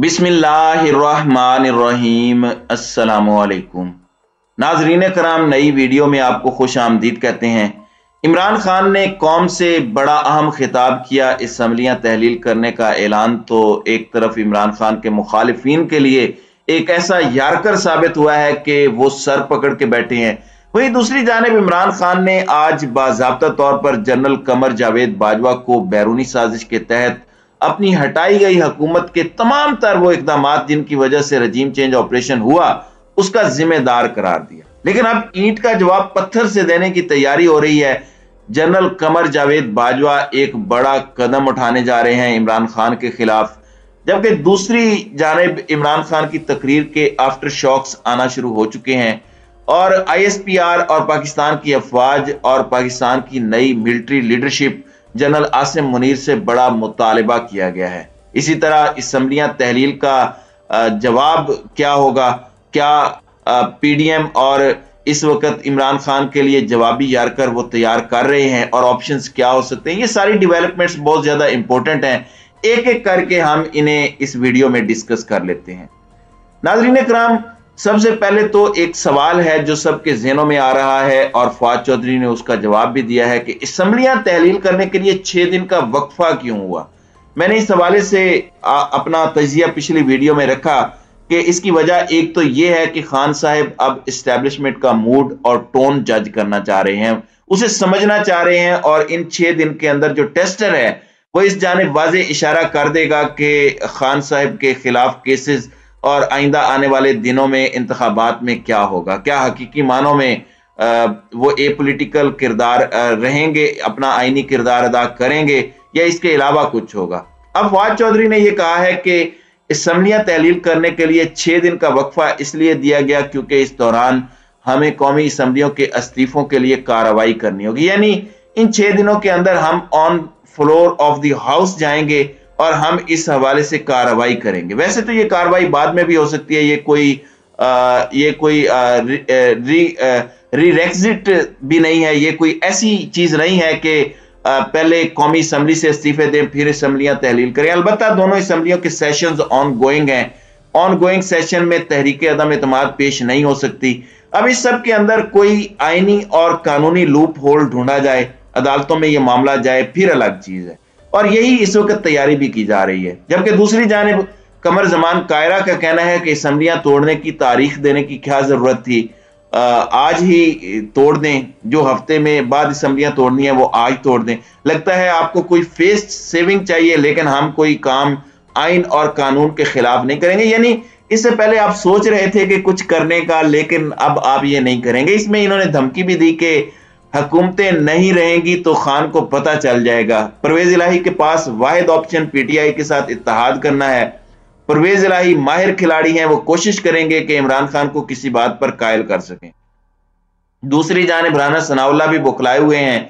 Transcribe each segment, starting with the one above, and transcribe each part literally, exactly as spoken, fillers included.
बिस्मिल्लाहिर्रहमानिर्रहीम। अस्सलामुअलैकुम नाजरीन कराम, नई वीडियो में आपको खुश आमदीद कहते हैं। इमरान खान ने कौम से बड़ा अहम खिताब किया, इसम्बलियाँ तहलील करने का ऐलान। तो एक तरफ इमरान खान के मुखालिफिन के लिए एक ऐसा यारकर साबित हुआ है कि वो सर पकड़ के बैठे हैं, वहीं दूसरी जानिब इमरान खान ने आज बाज़ाब्ता तौर पर जनरल कमर जावेद बाजवा को बैरूनी साजिश के तहत अपनी हटाई गई हुकूमत के तमाम तर वो इकदाम जिनकी वजह से रजीम चेंज ऑपरेशन हुआ उसका जिम्मेदार करार दिया। लेकिन अब ईंट का जवाब पत्थर से देने की तैयारी हो रही है। जनरल कमर जावेद बाजवा एक बड़ा कदम उठाने जा रहे हैं इमरान खान के खिलाफ, जबकि दूसरी जानिब इमरान खान की तकरीर के आफ्टर शॉक्स आना शुरू हो चुके हैं और आई एस पी आर और पाकिस्तान की अफवाज और पाकिस्तान की नई military leadership general Asim Munir से बड़ा मुतालबा किया गया है। इसी तरह इसम्बलियाँ तहलील का जवाब क्या होगा, क्या पीडीएम और इस वक्त इमरान खान के लिए जवाबी यारकर वो तैयार कर रहे हैं और ऑप्शंस क्या हो सकते हैं। ये सारी डेवलपमेंट्स बहुत ज़्यादा इंपॉर्टेंट हैं, एक एक करके हम इन्हें इस वीडियो में डिस्कस कर लेते हैं। नाजरीन कराम, सबसे पहले तो एक सवाल है जो सबके ज़हनों में आ रहा है और फवाद चौधरी ने उसका जवाब भी दिया है कि इसम्बलियाँ तहलील करने के लिए छः दिन का वक्फा क्यों हुआ। मैंने इस हवाले से आ, अपना तजिया पिछली वीडियो में रखा कि इसकी वजह एक तो ये है कि खान साहब अब इस्टेब्लिशमेंट का मूड और टोन जज करना चाह रहे हैं, उसे समझना चाह रहे हैं और इन छः दिन के अंदर जो टेस्टर है वो इस जानिब वाज़े इशारा कर देगा कि खान साहब के खिलाफ केसेस और आइंदा आने वाले दिनों में इंतखाबात में क्या होगा, क्या हकीकी मानों में आ, वो ए पोलिटिकल किरदार रहेंगे, अपना आइनी किरदार अदा करेंगे या इसके अलावा कुछ होगा। अब फवाद चौधरी ने यह कहा है कि इसम्बलियाँ तहलील करने के लिए छः दिन का वक्फा इसलिए दिया गया क्योंकि इस दौरान हमें कौमी इसम्बलियों के इस्तीफों के लिए कार्रवाई करनी होगी, यानी इन छः दिनों के अंदर हम on floor of the house जाएंगे और हम इस हवाले से कार्रवाई करेंगे। वैसे तो ये कार्रवाई बाद में भी हो सकती है, ये कोई आ, ये कोई रिरेक्जिट भी नहीं है, ये कोई ऐसी चीज़ नहीं है कि आ, पहले कौमी असम्बली से इस्तीफे दें फिर असम्बलियाँ तहलील करें। अलबत्ता दोनों असम्बलियों के सेशंस ऑन गोइंग हैं, ऑन गोइंग सेशन में तहरीक अदम एतमाद पेश नहीं हो सकती। अब इस सब के अंदर कोई आइनी और कानूनी लूप होल ढूंढा जाए, अदालतों में ये मामला जाए, फिर अलग चीज़ है और यही इस वक्त तैयारी भी की जा रही है। जबकि दूसरी जानिब कमर जमान कायरा का कहना है कि असम्बलियाँ तोड़ने की तारीख देने की क्या ज़रूरत थी, आज ही तोड़ दें, जो हफ्ते में बाद असम्बलियाँ तोड़नी है वो आज तोड़ दें। लगता है आपको कोई फेस सेविंग चाहिए, लेकिन हम कोई काम आइन और कानून के खिलाफ नहीं करेंगे। यानी इससे पहले आप सोच रहे थे कि कुछ करने का, लेकिन अब आप ये नहीं करेंगे। इसमें इन्होंने धमकी भी दी कि हुकूमतें नहीं रहेंगी तो खान को पता चल जाएगा। परवेज इलाही के पास वाहिद ऑप्शन पीटीआई के साथ इत्तेहाद करना है। परवेज इलाही माहिर खिलाड़ी हैं, वो कोशिश करेंगे कि इमरान खान को किसी बात पर कायल कर सकें। दूसरी जानिब राना सनाउल्लाह भी बुखलाए हुए हैं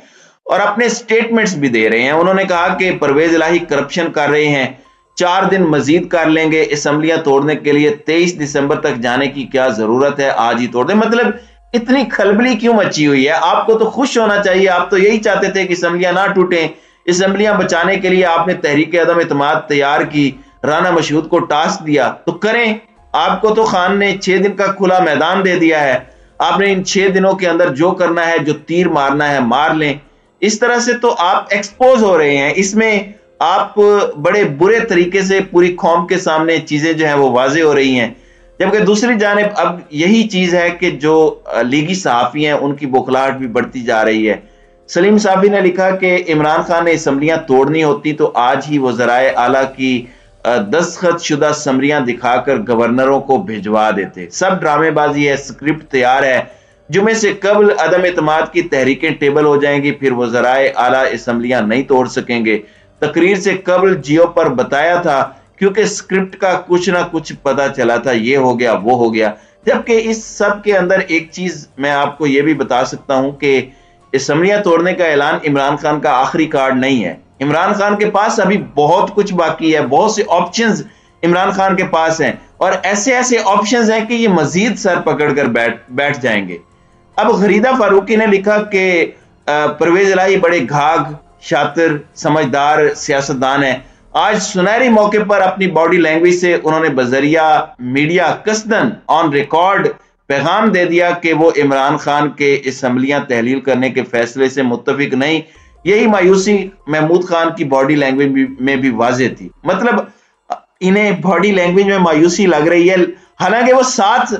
और अपने स्टेटमेंट्स भी दे रहे हैं। उन्होंने कहा कि परवेज इलाही करप्शन कर रहे हैं, चार दिन मजीद कर लेंगे, असम्बलियां तोड़ने के लिए तेईस दिसंबर तक जाने की क्या जरूरत है, आज ही तोड़ दें। मतलब इतनी खलबली क्यों मची हुई है? आपको तो खुश होना चाहिए, आप तो यही चाहते थे कि असम्बलियां ना टूटें। असम्बलियां बचाने के लिए आपने तहरीक अदम एतमाद तैयार की, राना मशहूद को टास्क दिया, तो करें। आपको तो खान ने छः दिन का खुला मैदान दे दिया है, आपने इन छः दिनों के अंदर जो करना है, जो तीर मारना है मार लें। इस तरह से तो आप एक्सपोज हो रहे हैं, इसमें आप बड़े बुरे तरीके से पूरी कौम के सामने चीज़ें जो हैं वो वाजे हो रही हैं। जबकि दूसरी जानिब अब यही चीज़ है कि जो लीगी सहाफ़ी हैं उनकी बौखलाहट भी बढ़ती जा रही है। सलीम साफी ने लिखा कि इमरान खान ने असम्बलियाँ तोड़नी होती तो आज ही वज़राए आला की दस्तखत शुदा समरियाँ दिखाकर गवर्नरों को भिजवा देते। सब ड्रामेबाजी है, स्क्रिप्ट तैयार है, जुमे से कबल अदम एतमाद की तहरीकें टेबल हो जाएंगी, फिर वज़राए आला असम्बलियाँ नहीं तोड़ सकेंगे। तकरीर से कबल जियो पर बताया था क्योंकि स्क्रिप्ट का कुछ ना कुछ पता चला था, ये हो गया वो हो गया। जबकि इस सब के अंदर एक चीज़ मैं आपको ये भी बता सकता हूँ कि असम्बलियाँ तोड़ने का ऐलान इमरान खान का आखिरी कार्ड नहीं है। इमरान खान के पास अभी बहुत कुछ बाकी है, बहुत से ऑप्शंस इमरान खान के पास हैं और ऐसे ऐसे ऑप्शंस हैं कि ये मजीद सर पकड़ कर बैठ बैठ जाएंगे। अब गरीदा फारूकी ने लिखा कि परवेज इलाही बड़े घाघ शातिर समझदार सियासतदान है, आज सुनहरी मौके पर अपनी बॉडी लैंग्वेज से उन्होंने बजरिया मीडिया कसदन ऑन रिकॉर्ड पैगाम दे दिया कि वो इमरान खान के असम्बलियां तहलील करने के फैसले से मुत्तफिक नहीं। यही मायूसी महमूद खान की बॉडी लैंग्वेज में भी वाजे थी। मतलब इन्हें बॉडी लैंग्वेज में मायूसी लग रही है, हालांकि वो साथ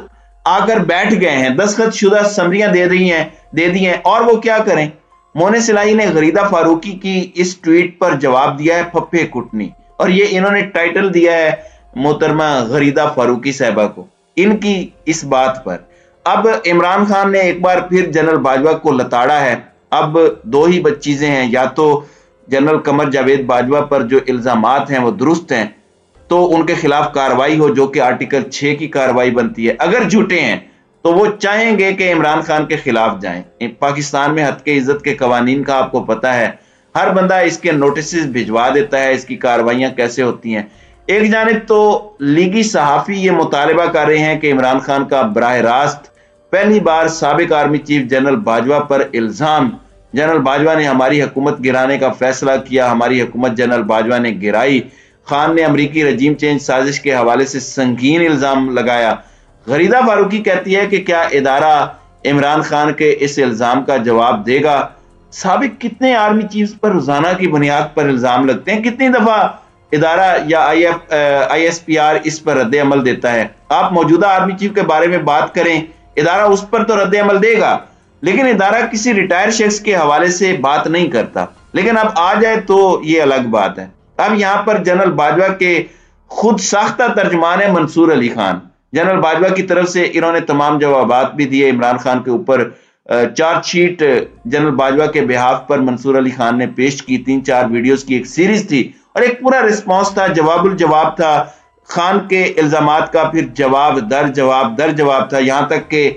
आकर बैठ गए हैं, दस्तखत शुदा समरियां दे रही हैं दे दी हैं और वो क्या करें। मोनिस इलाही ने गरीदा फारूकी की इस ट्वीट पर जवाब दिया है फप्पे कुटनी, और ये इन्होंने टाइटल दिया है मोहतरमा गरीदा फारूकी साहिबा को इनकी इस बात पर। अब इमरान खान ने एक बार फिर जनरल बाजवा को लताड़ा है। अब दो ही चीजें हैं, या तो जनरल कमर जावेद बाजवा पर जो इल्जामात हैं वो दुरुस्त हैं तो उनके खिलाफ कार्रवाई हो, जो कि आर्टिकल छह की कार्रवाई बनती है। अगर झूठे हैं तो वो चाहेंगे कि इमरान खान के खिलाफ जाएं। पाकिस्तान में हद के इज्जत के कवानीन का आपको पता है, हर बंदा इसके नोटिस भिजवा देता है, इसकी कार्रवाइयां कैसे होती हैं। एक जानिब तो लीगी सहाफ़ी ये मुतालबा कर रहे हैं कि इमरान खान का बराह रास्त पहली बार साबिक आर्मी चीफ जनरल बाजवा पर इल्ज़ाम, जनरल बाजवा ने हमारी हुकूमत गिराने का फैसला किया, हमारी हुकूमत जनरल बाजवा ने गिराई। खान ने अमरीकी रजीम चेंज साजिश के हवाले से संगीन इल्ज़ाम लगाया। गरीदा फारूकी कहती है कि क्या इदारा इमरान खान के इस इल्ज़ाम का जवाब देगा। साबिक कितने आर्मी चीफ्स पर रोज़ाना की बुनियाद पर इल्ज़ाम लगते हैं, कितनी दफ़ा इदारा या I F I S P R इस पर रद्द अमल देता है। आप मौजूदा आर्मी चीफ के बारे में बात करें, इदारा उस पर तो रद्द अमल देगा, लेकिन इदारा किसी रिटायर शख्स के हवाले से बात नहीं करता। लेकिन अब आ जाए तो ये अलग बात है। अब यहाँ पर जनरल बाजवा के खुद साख्ता तर्जमान है मंसूर अली खान। जनरल बाजवा की तरफ से इन्होंने तमाम जवाबात भी दिए। इमरान खान के ऊपर चार्जशीट जनरल बाजवा के बिहाफ पर मंसूर अली खान ने पेश की, तीन चार वीडियोस की एक सीरीज थी और एक पूरा रिस्पांस था, जवाबुल जवाब था। खान के इल्जामात का फिर जवाब दर जवाब दर जवाब था, यहाँ तक कि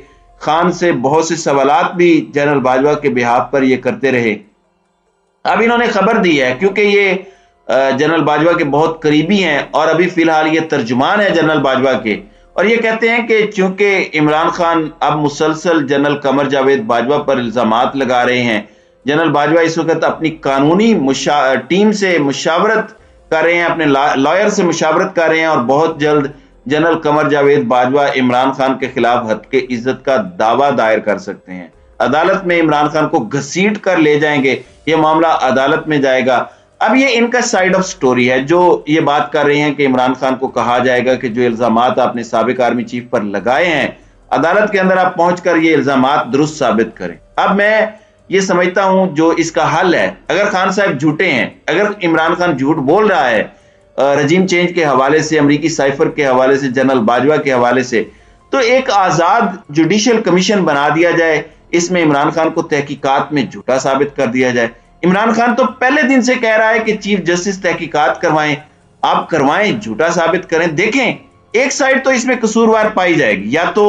खान से बहुत से सवालात भी जनरल बाजवा के बिहाफ पर ये करते रहे। अब इन्होंने खबर दी है, क्योंकि ये जनरल बाजवा के बहुत करीबी हैं और अभी फिलहाल ये तर्जुमान है जनरल बाजवा के, और ये कहते हैं कि चूंकि इमरान खान अब मुसलसल जनरल कमर जावेद बाजवा पर इल्ज़ामात लगा रहे हैं, जनरल बाजवा इस वक्त अपनी कानूनी टीम से मुशावरत कर रहे हैं, अपने लॉयर से मुशावरत कर रहे हैं, और बहुत जल्द जनरल कमर जावेद बाजवा इमरान खान के खिलाफ हद के इज्जत का दावा दायर कर सकते हैं। अदालत में इमरान खान को घसीट कर ले जाएंगे, ये मामला अदालत में जाएगा। अब ये इनका साइड ऑफ स्टोरी है जो ये बात कर रहे हैं कि इमरान खान को कहा जाएगा कि जो इल्जामात आपने साबिक आर्मी चीफ पर लगाए हैं, अदालत के अंदर आप पहुंचकर ये इल्जामात दुरुस्त साबित करें। अब मैं ये समझता हूं जो इसका हल है, अगर खान साहब झूठे हैं, अगर इमरान खान झूठ बोल रहा है रजीम चेंज के हवाले से, अमरीकी साइफर के हवाले से, जनरल बाजवा के हवाले से, तो एक आज़ाद जुडिशल कमीशन बना दिया जाए, इसमें इमरान खान को तहकीकात में झूठा साबित कर दिया जाए। इमरान खान तो पहले दिन से कह रहा है कि चीफ जस्टिस तहकीकात करवाएं, आप करवाएं, झूठा साबित करें। देखें, एक साइड तो इसमें कसूरवार पाई जाएगी, या तो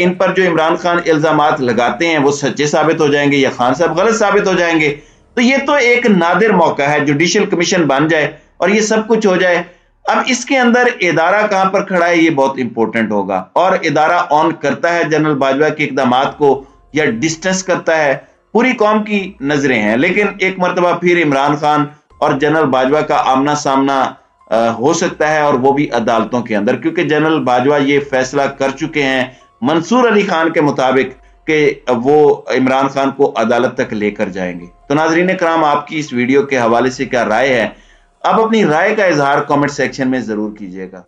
इन पर जो इमरान खान इल्जामात लगाते हैं वो सच्चे साबित हो जाएंगे या खान साहब गलत साबित हो जाएंगे। तो ये तो एक नादिर मौका है, जुडिशल कमीशन बन जाए और ये सब कुछ हो जाए। अब इसके अंदर इदारा कहां पर खड़ा है ये बहुत इंपॉर्टेंट होगा, और इदारा ऑन करता है जनरल बाजवा के इकदामात को या डिस्टेंस करता है, पूरी कौम की नजरें हैं। लेकिन एक मरतबा फिर इमरान खान और जनरल बाजवा का आमना सामना हो सकता है, और वो भी अदालतों के अंदर, क्योंकि जनरल बाजवा ये फैसला कर चुके हैं मंसूर अली खान के मुताबिक कि वो इमरान खान को अदालत तक लेकर जाएंगे। तो नाजरीन कराम, आपकी इस वीडियो के हवाले से क्या राय है? आप अपनी राय का इजहार कमेंट सेक्शन में जरूर कीजिएगा।